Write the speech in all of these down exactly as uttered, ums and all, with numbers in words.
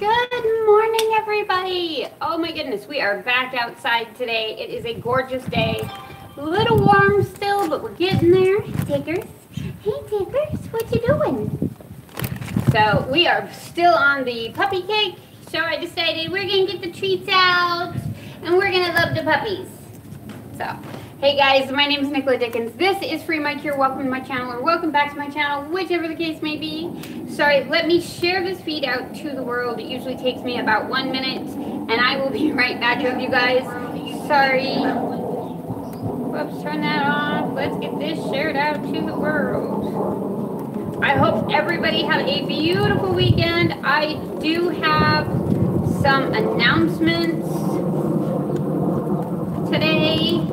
Good morning, everybody. Oh my goodness, we are back outside today. It is a gorgeous day. A little warm still, but we're getting there. Diggers. Hey, Diggers, what you doing? So we are still on the puppy cake. So I decided we're going to get the treats out, and we're going to love the puppies. So, hey guys, my name is Nicola Dickens. This is Free My Cure. Welcome to my channel, or welcome back to my channel, whichever the case may be. Sorry, let me share this feed out to the world. It usually takes me about one minute, and I will be right back with you guys. Sorry. Whoops, turn that off. Let's get this shared out to the world. I hope everybody had a beautiful weekend. I do have some announcements today,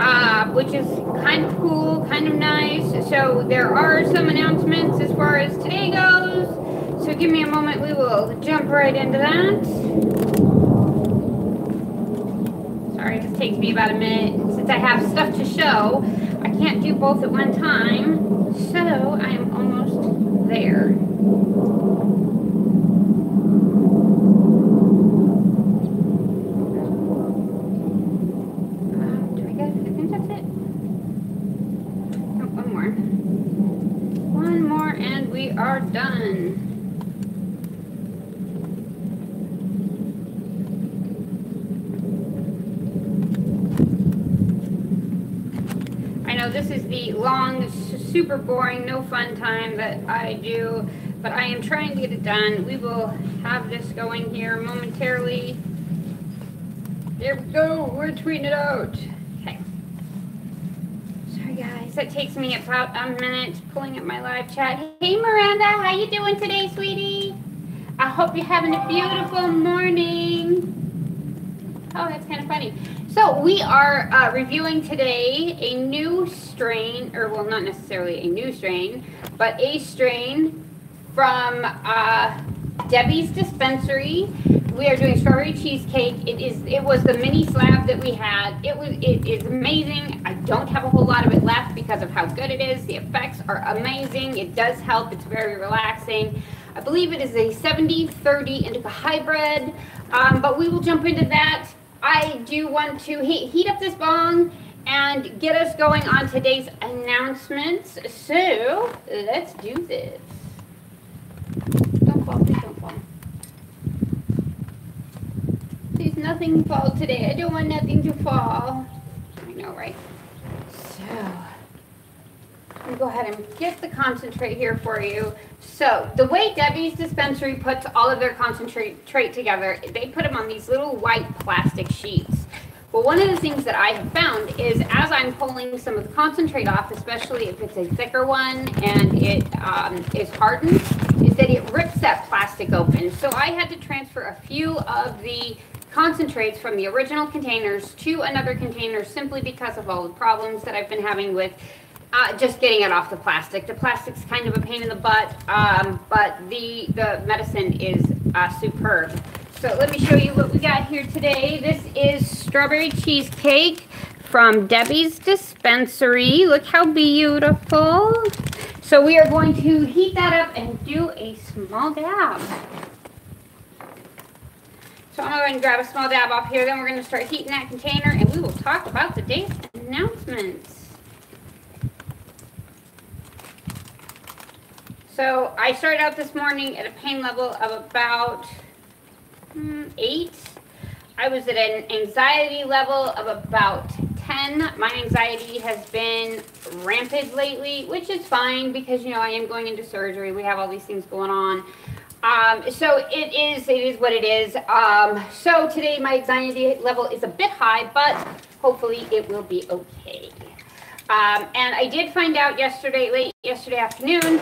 uh, which is kind of cool, kind of nice. So there are some announcements as far as today goes. So give me a moment, we will jump right into that. Sorry, this takes me about a minute. Since I have stuff to show, I can't do both at one time. So I am almost there. Are done. I know this is the long, super boring, no fun time that I do, but I am trying to get it done. We will have this going here momentarily. There we go, we're tweeting it out. That takes me about a minute pulling up my live chat. Hey Miranda, how you doing today, sweetie? I hope you're having a beautiful morning. Oh, that's kind of funny. So we are uh, reviewing today a new strain, or well, not necessarily a new strain, but a strain from uh, Debbie's Dispensary. We are doing strawberry cheesecake. It is. It was the mini slab that we had. It was. It is amazing. I don't have a whole lot of it left because of how good it is. The effects are amazing. It does help. It's very relaxing. I believe it is a seventy thirty indica hybrid. Um, but we will jump into that. I do want to heat, heat up this bong and get us going on today's announcements. So let's do this. Don't fall. Don't fall. Please, nothing fall today. I don't want nothing to fall. I know, right? So, I'm going to go ahead and get the concentrate here for you. So, the way Debbie's Dispensary puts all of their concentrate together, they put them on these little white plastic sheets. Well, one of the things that I have found is as I'm pulling some of the concentrate off, especially if it's a thicker one and it um, is hardened, is that it rips that plastic open. So I had to transfer a few of the concentrates from the original containers to another container simply because of all the problems that I've been having with uh, just getting it off the plastic. The plastic's kind of a pain in the butt, um, but the, the medicine is uh, superb. So let me show you what we got here today. This is strawberry cheesecake from Debbie's Dispensary. Look how beautiful. So we are going to heat that up and do a small dab. So I'm going to go ahead and grab a small dab off here, then we're going to start heating that container, and we will talk about the day's announcements. So I started out this morning at a pain level of about hmm, eight. I was at an anxiety level of about ten. My anxiety has been rampant lately, which is fine because, you know, I am going into surgery. We have all these things going on. Um, so it is, it is what it is. Um, so today my anxiety level is a bit high, but hopefully it will be okay. Um, and I did find out yesterday, late yesterday afternoon,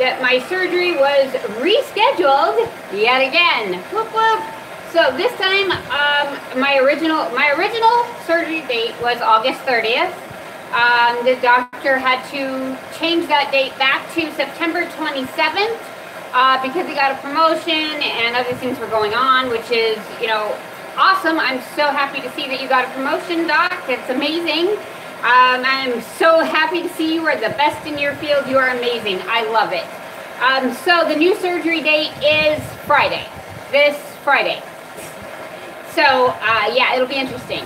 that my surgery was rescheduled yet again. Whoop, whoop. So this time, um, my original, my original surgery date was August thirtieth. Um, the doctor had to change that date back to September twenty-seventh. Uh, because he got a promotion and other things were going on, which is, you know, awesome. I'm so happy to see that you got a promotion, Doc. It's amazing. Um, I'm so happy to see you are the best in your field. You are amazing. I love it. Um, so the new surgery date is Friday. this Friday. So, uh, yeah, it'll be interesting.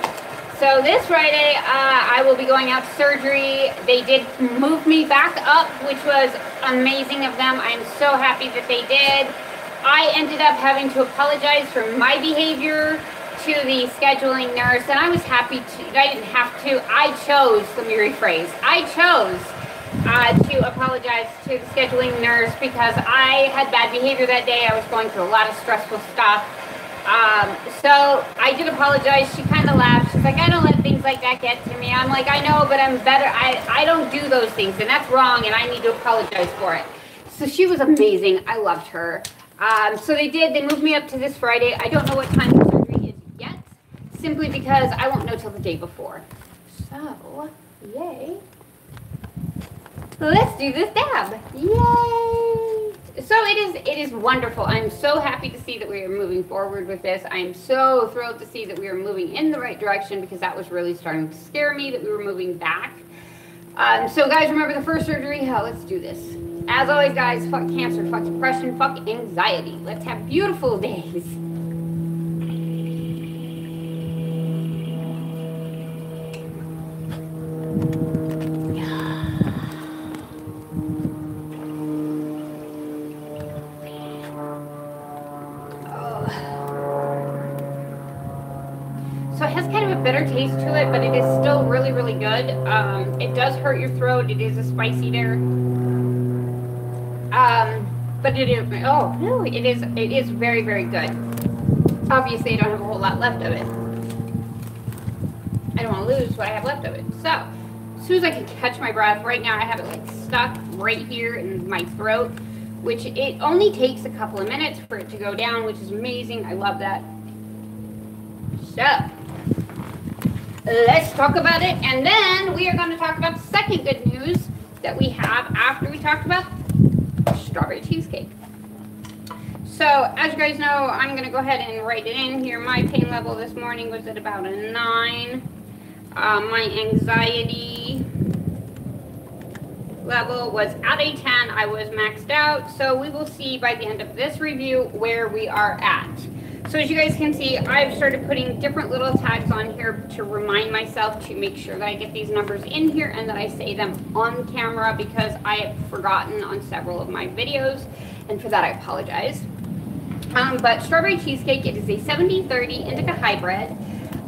So this Friday, uh, I will be going out to surgery. They did move me back up, which was amazing of them. I'm so happy that they did. I ended up having to apologize for my behavior to the scheduling nurse, and I was happy to, I didn't have to, I chose, let me rephrase, I chose uh, to apologize to the scheduling nurse because I had bad behavior that day. I was going through a lot of stressful stuff. Um, so I did apologize. She kind of laughed. She's like, I don't let things like that get to me. I'm like, I know, but I'm better. I, I don't do those things, and that's wrong, and I need to apologize for it. So she was amazing. I loved her. Um, so they did. They moved me up to this Friday. I don't know what time the surgery is yet, simply because I won't know till the day before. So, yay. Let's do this dab. Yay. So it is it is wonderful. I'm so happy to see that we are moving forward with this. I am so thrilled to see that we are moving in the right direction, because that was really starting to scare me that we were moving back. Um, so guys, remember the first surgery. Hell, let's do this. As always, guys, fuck cancer, fuck depression, fuck anxiety. Let's have beautiful days. Taste to it, but it is still really, really good. Um, it does hurt your throat. It is a spicy there. Um, but it is, oh, no, it is, it is very, very good. Obviously, I don't have a whole lot left of it. I don't want to lose what I have left of it. So, as soon as I can catch my breath, right now I have it like stuck right here in my throat, which it only takes a couple of minutes for it to go down, which is amazing. I love that. So, let's talk about it, and then we are going to talk about the second good news that we have after we talked about strawberry cheesecake. So, as you guys know, I'm going to go ahead and write it in here. My pain level this morning was at about a nine. Uh, my anxiety level was at a ten. I was maxed out, so we will see by the end of this review where we are at. So as you guys can see, I've started putting different little tags on here to remind myself to make sure that I get these numbers in here and that I say them on camera, because I have forgotten on several of my videos, and for that I apologize. Um, but strawberry cheesecake, it is a seventy thirty indica hybrid.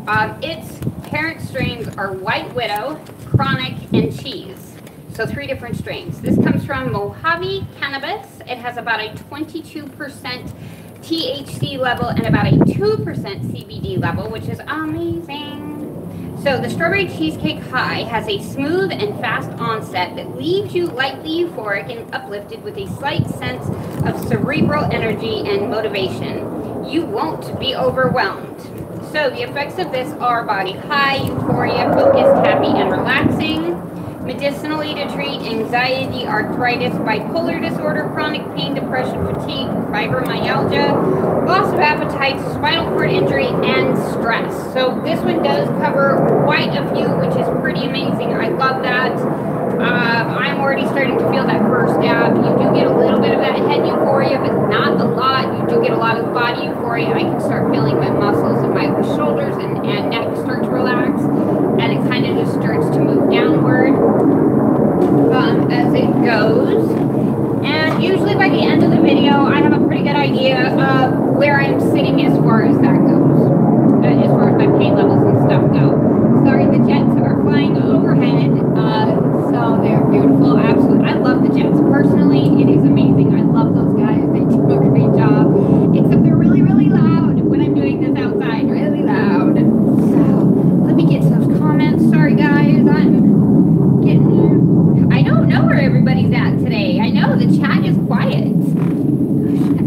Um, its parent strains are White Widow, Chronic, and Cheese. So three different strains. This comes from Mojave Cannabis. It has about a twenty-two percent T H C level and about a two percent C B D level, which is amazing. So the strawberry cheesecake high has a smooth and fast onset that leaves you lightly euphoric and uplifted with a slight sense of cerebral energy and motivation. You won't be overwhelmed. So the effects of this are body high, euphoria, focused, happy, and relaxing. Medicinally to treat anxiety, arthritis, bipolar disorder, chronic pain, depression, fatigue, fibromyalgia, loss of appetite, spinal cord injury, and stress. So this one does cover quite a few, which is pretty amazing. I love that. Uh, I'm already starting to feel that first dab. You do get a little bit of that head euphoria, but not a lot. You do get a lot of body euphoria. I can start feeling my muscles and my shoulders and, and neck start to relax, and it kind of just starts to move downward. Um, as it goes, and usually by the end of the video I have a pretty good idea of where I'm sitting as far as that goes, uh, as far as my pain levels and stuff go. Sorry, the jets are flying overhead, uh, so they're beautiful. Absolutely, I love the jets. Personally, it is amazing. I love those guys. They do a great job, except they're really, really loud when I'm doing this outside, really loud. So, let me get to those comments. Sorry guys, I'm getting... I don't know where everybody's at today. I know the chat is quiet.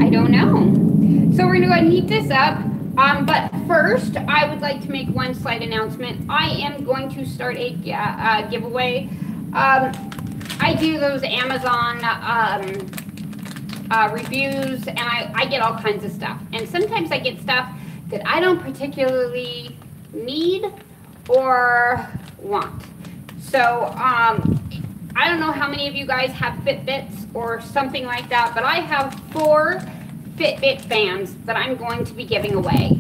I don't know. So we're going to go ahead and heat this up. Um, but first, I would like to make one slight announcement. I am going to start a uh, giveaway. Um, I do those Amazon um, uh, reviews, and I, I get all kinds of stuff. And sometimes I get stuff that I don't particularly need or want. So, um... I don't know how many of you guys have Fitbits or something like that, but I have four Fitbit bands that I'm going to be giving away.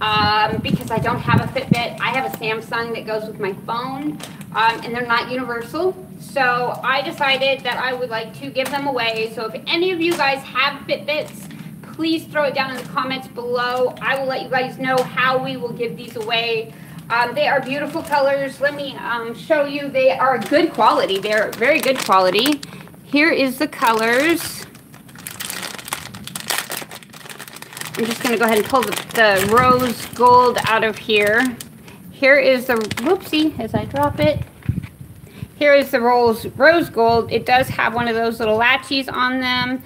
Um, because I don't have a Fitbit. I have a Samsung that goes with my phone, um, and they're not universal. So I decided that I would like to give them away. So if any of you guys have Fitbits, please throw it down in the comments below. I will let you guys know how we will give these away. Um, they are beautiful colors. Let me um, show you. They are good quality. They're very good quality. Here is the colors. I'm just going to go ahead and pull the, the rose gold out of here. Here is the, whoopsie, as I drop it. Here is the rose, rose gold. It does have one of those little latches on them.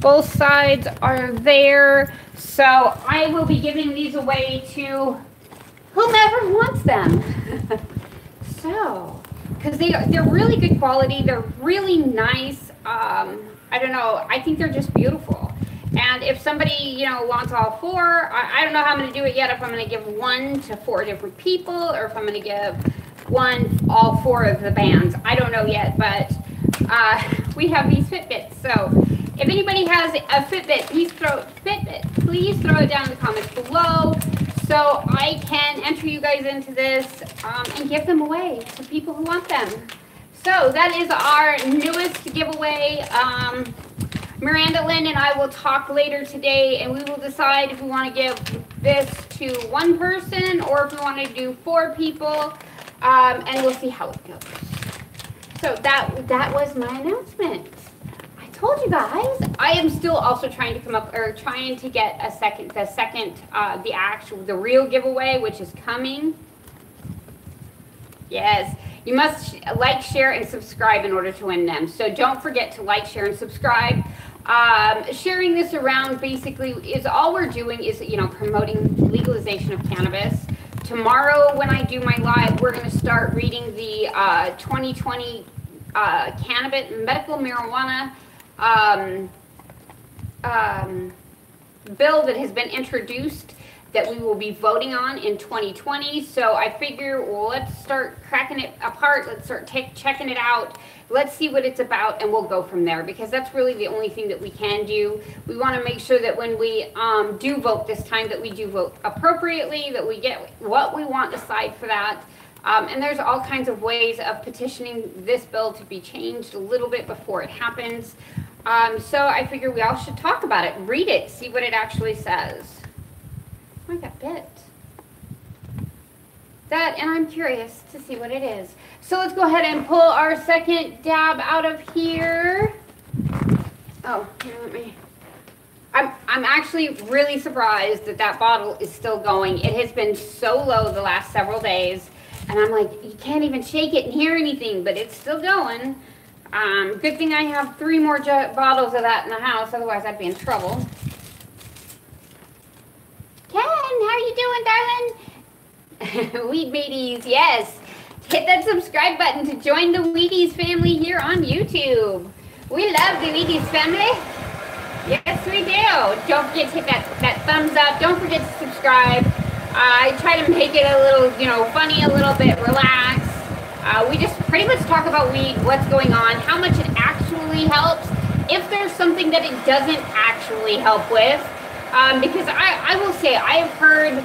Both sides are there. So I will be giving these away to whomever wants them. So, because they, they're really good quality. They're really nice. Um, I don't know. I think they're just beautiful. And if somebody, you know, wants all four, I, I don't know how I'm going to do it yet, if I'm going to give one to four different people or if I'm going to give one, all four of the bands. I don't know yet, but uh, we have these Fitbits. So if anybody has a Fitbit, please throw, Fitbit, please throw it down in the comments below so I can enter you guys into this um, and give them away to people who want them. So that is our newest giveaway. Um, Miranda Lynn and I will talk later today, and we will decide if we want to give this to one person or if we want to do four people, um, and we'll see how it goes. So that that was my announcement. I told you guys. I am still also trying to come up or trying to get a second, the second, uh, the actual, the real giveaway, which is coming. Yes. You must like, share, and subscribe in order to win them. So don't forget to like, share, and subscribe. Um, sharing this around basically is all we're doing is, you know, promoting legalization of cannabis. Tomorrow when I do my live, we're going to start reading the uh, twenty twenty uh, cannabis medical marijuana um, um, bill that has been introduced, that we will be voting on in twenty twenty. So I figure, well, let's start cracking it apart. Let's start take, checking it out. Let's see what it's about, and we'll go from there, because that's really the only thing that we can do. We want to make sure that when we um, do vote this time, that we do vote appropriately, that we get what we want aside for that. Um, and there's all kinds of ways of petitioning this bill to be changed a little bit before it happens. Um, so I figure we all should talk about it, read it, see what it actually says. I got bit. That, and I'm curious to see what it is. So let's go ahead and pull our second dab out of here. Oh, here, let me. I'm, I'm actually really surprised that that bottle is still going. It has been so low the last several days. And I'm like, you can't even shake it and hear anything, but it's still going. Um, good thing I have three more bottles of that in the house. Otherwise, I'd be in trouble. Ken, how are you doing, darling? Weed Meaties, yes. Hit that subscribe button to join the Weedies family here on YouTube. We love the Weedies family. Yes, we do. Don't forget to hit that, that thumbs up. Don't forget to subscribe. Uh, I try to make it a little, you know, funny, a little bit relaxed. Uh, we just pretty much talk about weed, what's going on, how much it actually helps, if there's something that it doesn't actually help with. Um, because I, I will say, I have heard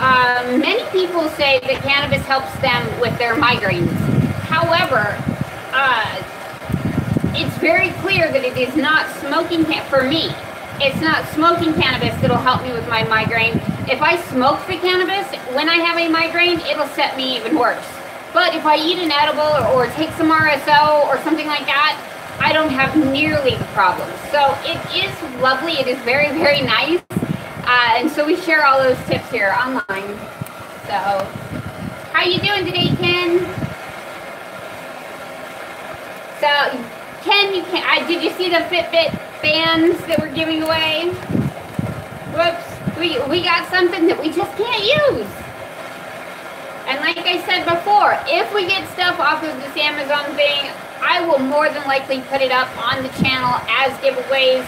um, many people say that cannabis helps them with their migraines. However, uh, it's very clear that it is not smoking, for me, it's not smoking cannabis that'll help me with my migraine. If I smoke the cannabis, when I have a migraine, it'll set me even worse. But if I eat an edible or, or take some R S O or something like that, I don't have nearly the problem. So it is lovely. It is very, very nice. Uh, and so we share all those tips here online. So how you doing today, Ken? So Ken, you can, I, did you see the Fitbit bands that we're giving away? Whoops, we, we got something that we just can't use. And like I said before, if we get stuff off of this Amazon thing, I will more than likely put it up on the channel as giveaways,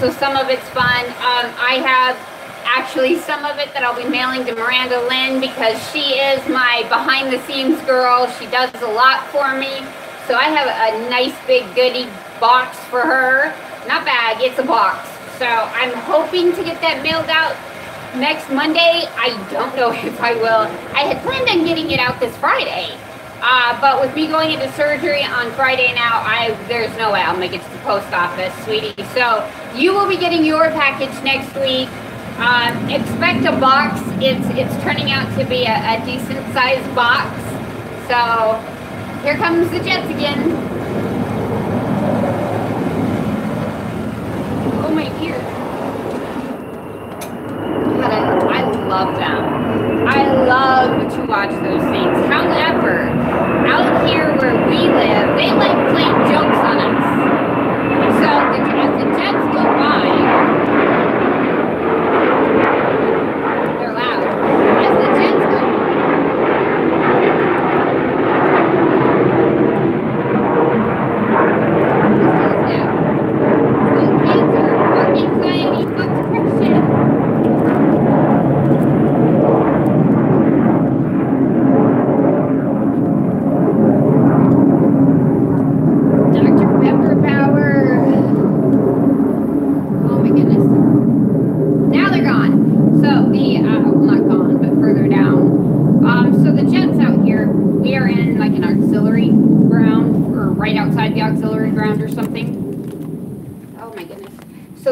so some of it's fun. Um, I have actually some of it that I'll be mailing to Miranda Lynn, because she is my behind the scenes girl. She does a lot for me. So I have a nice big goodie box for her. Not bag, it's a box. So I'm hoping to get that mailed out next Monday. I don't know if I will. I had planned on getting it out this Friday, uh, but with me going into surgery on Friday now, I there's no way I'll make it to the post office, sweetie. So you will be getting your package next week. Um, expect a box. It's it's turning out to be a, a decent sized box. So here comes the jets again. Oh my dear. I love them. I love to watch those things. However, out here where we live, they like playing jokes on us. So the, as the jets go by, they're loud. As the jets go by, the kids are working anxiety.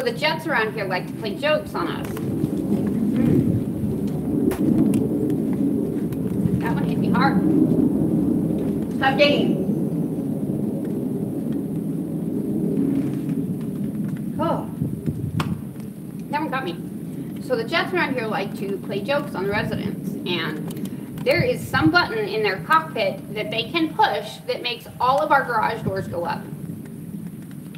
The jets around here like to play jokes on us. Mm. That one hit me hard. Stop digging. Oh. That one got me. So the jets around here like to play jokes on the residents, and there is some button in their cockpit that they can push that makes all of our garage doors go up.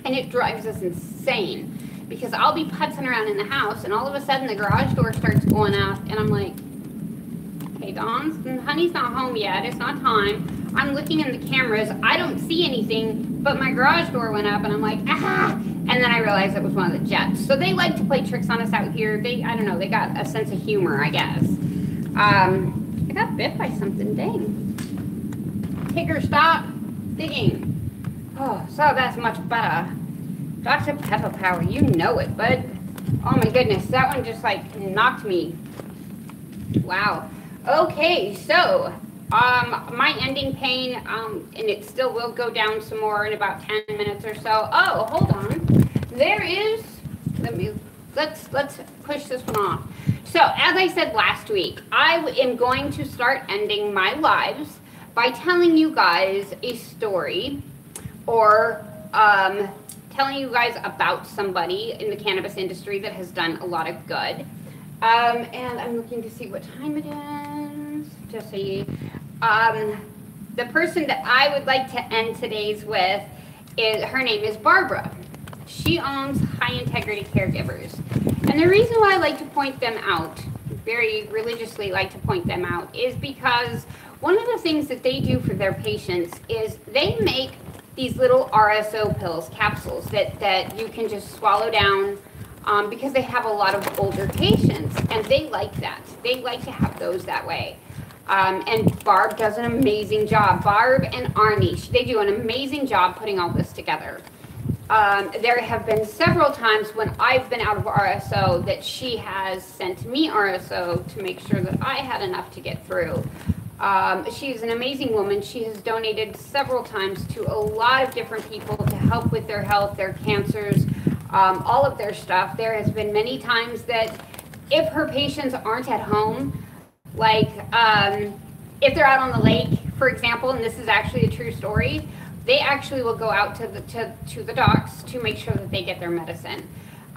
And it drives us insane. Because I'll be putzing around in the house, and all of a sudden the garage door starts going up, and I'm like, "Hey, Dawn, honey's not home yet. It's not time." I'm looking in the cameras. I don't see anything, but my garage door went up, and I'm like, "Ah!" And then I realized it was one of the jets. So they like to play tricks on us out here. They, I don't know, they got a sense of humor, I guess. Um, I got bit by something. Dang. Tigger, stop digging. Oh, so that's much better. Doctor Pepper Power, you know it, bud. Oh my goodness, that one just like knocked me. Wow. Okay, so um, my ending pain, um, and it still will go down some more in about ten minutes or so. Oh, hold on. There is. Let me. Let's let's push this one off. So as I said last week, I am going to start ending my lives by telling you guys a story, or um. telling you guys about somebody in the cannabis industry that has done a lot of good. Um, and I'm looking to see what time it is, just so you, um, the person that I would like to end today's with is, her name is Barbara. She owns High Integrity Caregivers. And the reason why I like to point them out, very religiously like to point them out, is because one of the things that they do for their patients is they make these little R S O pills, capsules, that, that you can just swallow down, um, because they have a lot of older patients, and they like that. They like to have those that way. Um, and Barb does an amazing job. Barb and Arnie, they do an amazing job putting all this together. Um, there have been several times when I've been out of R S O that she has sent me R S O to make sure that I had enough to get through. Um, she's an amazing woman. She has donated several times to a lot of different people to help with their health, their cancers, um, all of their stuff. There has been many times that if her patients aren't at home, like um, if they're out on the lake, for example, and this is actually a true story, they actually will go out to the, to, to the docks to make sure that they get their medicine.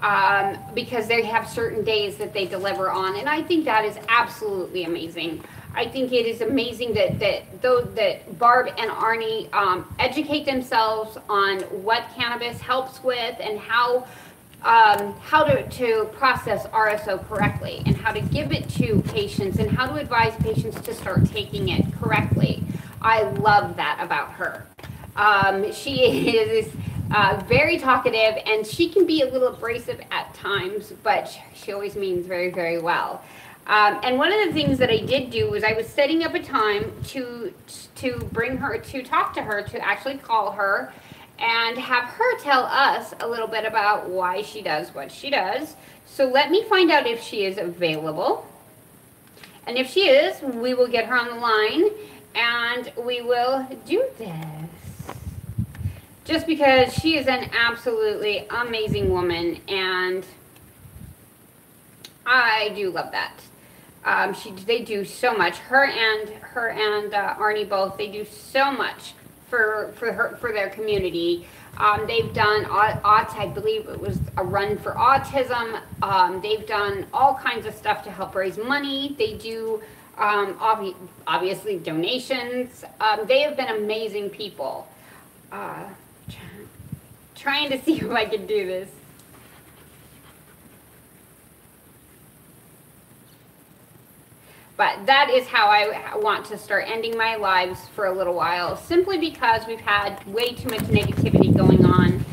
Um, because they have certain days that they deliver on, and I think that is absolutely amazing. I think it is amazing that that though that Barb and Arnie um, educate themselves on what cannabis helps with, and how um, how to, to process R S O correctly, and how to give it to patients, and how to advise patients to start taking it correctly. I love that about her. Um, she is. Uh, very talkative, and she can be a little abrasive at times, but she always means very, very well. Um, and one of the things that I did do was I was setting up a time to to bring her, to talk to her, to actually call her and have her tell us a little bit about why she does what she does. So let me find out if she is available. And if she is, we will get her on the line and we will do this. Just because she is an absolutely amazing woman and I do love that. Um, she, they do so much. Her and her and uh, Arnie both, they do so much for for her for their community. Um, they've done auts, I believe it was a run for autism. Um, they've done all kinds of stuff to help raise money. They do um, ob obviously donations. Um, they have been amazing people. Uh, try, trying to see if I can do this. But that is how I want to start ending my lives for a little while, simply because we've had way too much negativity going on.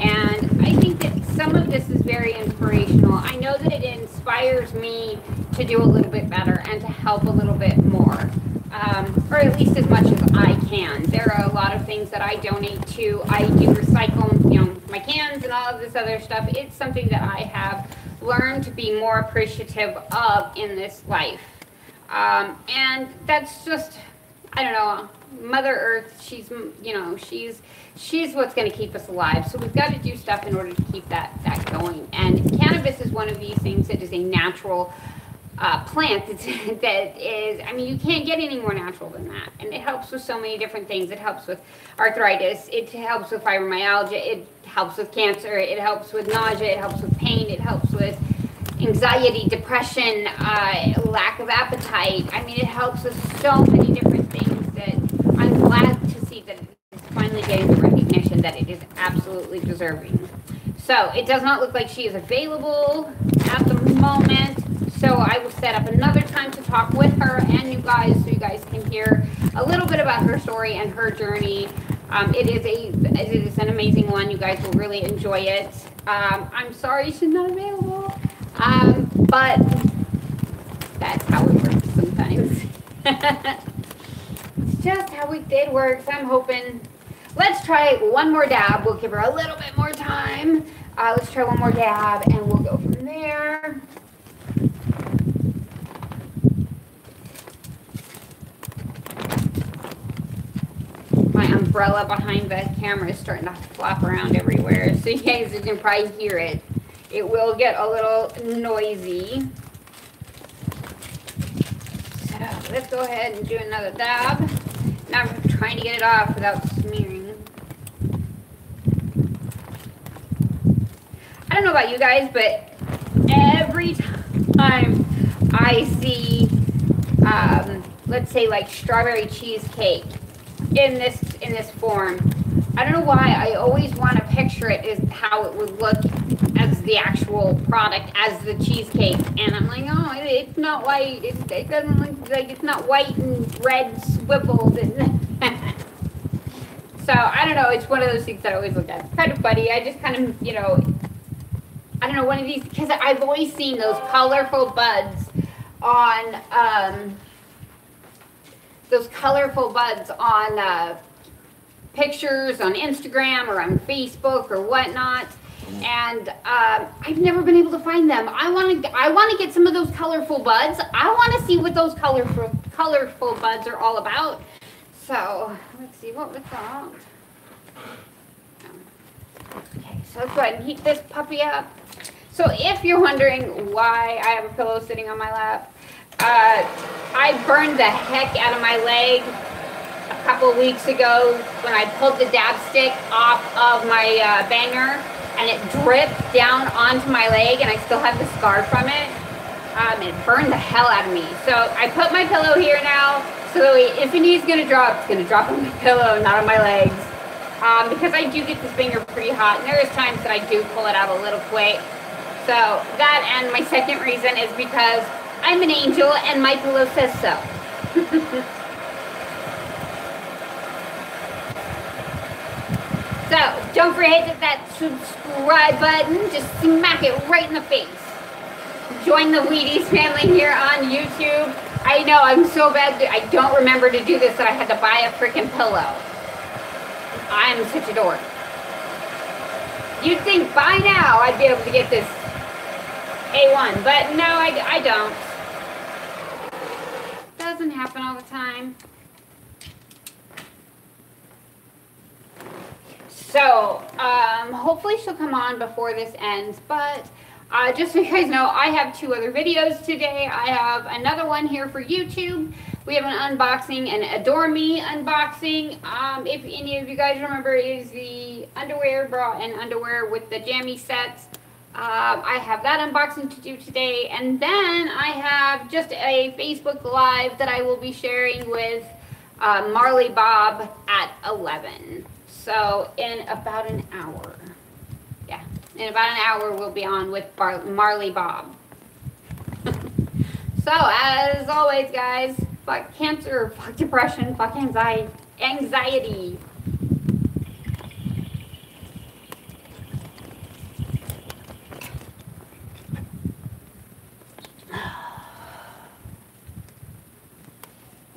And I think that some of this is very inspirational. I know that it inspires me to do a little bit better and to help a little bit more, um, or at least as much as I can. There are a lot of things that I donate to. I do recycle, you know, my cans and all of this other stuff. It's something that I have learned to be more appreciative of in this life. Um, and that's just, I don't know, Mother Earth, she's, you know, she's, she's what's going to keep us alive. So we've got to do stuff in order to keep that, that going. And cannabis is one of these things that is a natural uh, plant that's, that is, I mean, you can't get any more natural than that. And it helps with so many different things. It helps with arthritis. It helps with fibromyalgia. It helps with cancer. It helps with nausea. It helps with pain. It helps with anxiety, depression, uh, lack of appetite. I mean, it helps with so many different things that I'm glad to see that it's finally getting the recognition that it is absolutely deserving. So it does not look like she is available at the moment. So I will set up another time to talk with her and you guys so you guys can hear a little bit about her story and her journey. Um, it is a, it is an amazing one. You guys will really enjoy it. Um, I'm sorry she's not available. Um, but that's how it works sometimes. It's just how it did work. So I'm hoping, let's try one more dab. We'll give her a little bit more time. Uh, let's try one more dab and we'll go from there. My umbrella behind the camera is starting to flop around everywhere. So you guys can probably hear it. It will get a little noisy. So let's go ahead and do another dab. Now I'm trying to get it off without smearing. I don't know about you guys, but every time I see, um, let's say like strawberry cheesecake in this, in this form, I don't know why I always want to picture it as how it would look as the actual product, as the cheesecake, and I'm like, oh, it, it's not white, it, it doesn't look like, it's not white and red swivelled, and so, I don't know, it's one of those things that I always look at. It's kind of funny, I just kind of, you know, I don't know, one of these, because I've always seen those colorful buds on, um, those colorful buds on, uh, pictures on Instagram or on Facebook or whatnot, and um, I've never been able to find them. I want to I want to get some of those colorful buds. I want to see what those colorful colorful buds are all about. So let's see what was that. Okay, so let's go ahead and heat this puppy up. So if you're wondering why I have a pillow sitting on my lap, uh, I burned the heck out of my leg a couple weeks ago when I pulled the dab stick off of my uh, banger. And it dripped down onto my leg, and I still have the scar from it. Um, it burned the hell out of me. So I put my pillow here now, so that if it is gonna drop, it's gonna drop on my pillow, not on my legs. Um, because I do get this finger pretty hot, and there is times that I do pull it out a little quick. So that, and my second reason is because I'm an angel, and my pillow says so. So, don't forget to hit that subscribe button. Just smack it right in the face. Join the Wheaties family here on YouTube. I know, I'm so bad. I don't remember to do this that I had to buy a freaking pillow. I'm such a dork. You'd think by now I'd be able to get this A one, but no, I, I don't. It doesn't happen all the time. So, um, hopefully she'll come on before this ends, but uh, just so you guys know, I have two other videos today. I have another one here for YouTube. We have an unboxing, an Adore Me unboxing. Um, if any of you guys remember, it is the underwear, bra and underwear with the jammy sets. Um, I have that unboxing to do today. And then I have just a Facebook Live that I will be sharing with uh, Marley Bob at eleven. So in about an hour, yeah, in about an hour we'll be on with Bar Marley Bob. So as always, guys, fuck cancer, fuck depression, fuck anxiety, anxiety.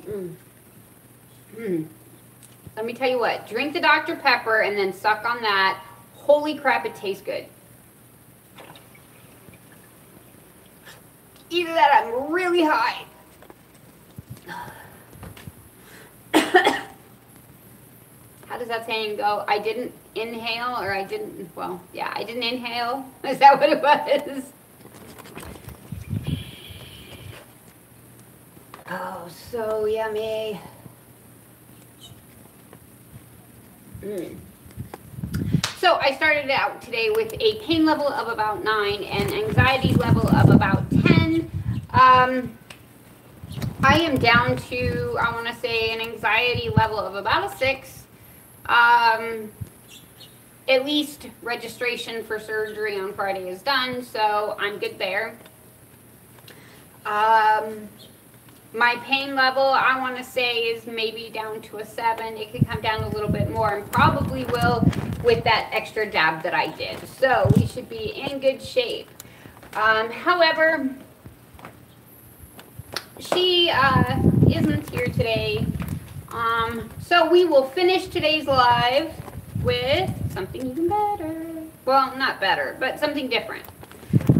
mm. Mm. Let me tell you what, drink the Doctor Pepper and then suck on that. Holy crap, it tastes good. Either that, I'm really high. How does that saying go? I didn't inhale or I didn't, well, yeah, I didn't inhale. Is that what it was? Oh, so yummy. Mm. So I started out today with a pain level of about nine and anxiety level of about ten. Um, I am down to, I want to say, an anxiety level of about a six. Um, at least registration for surgery on Friday is done, so I'm good there. Um, My pain level, I want to say, is maybe down to a seven. It could come down a little bit more and probably will with that extra jab that I did. So we should be in good shape. Um, however, she uh, isn't here today. Um, so we will finish today's live with something even better. Well, not better, but something different.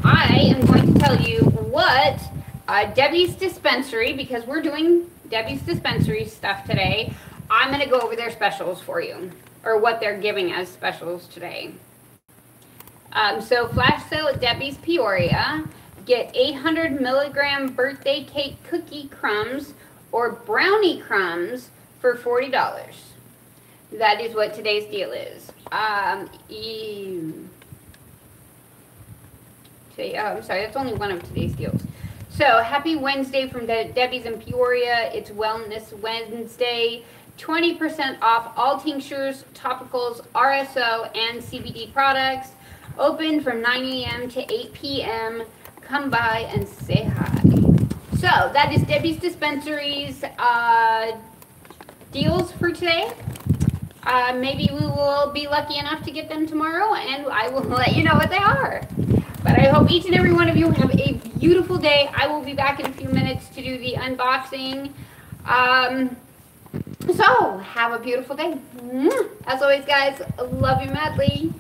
I am going to tell you what... Uh, Debbie's Dispensary, because we're doing Debbie's Dispensary stuff today. I'm going to go over their specials for you, or what they're giving as specials today. Um, so flash sale at Debbie's Peoria. Get eight hundred milligram birthday cake cookie crumbs or brownie crumbs for forty dollars. That is what today's deal is. Um, ew. Today, oh, I'm sorry, that's only one of today's deals. So, happy Wednesday from De Debbie's in Peoria. It's Wellness Wednesday. twenty percent off all tinctures, topicals, R S O, and C B D products. Open from nine A M to eight P M Come by and say hi. So, that is Debbie's Dispensary's uh, deals for today. Uh, maybe we will be lucky enough to get them tomorrow, and I will let you know what they are. But I hope each and every one of you have a beautiful day. I will be back in a few minutes to do the unboxing. Um, so, have a beautiful day. As always, guys, love you madly.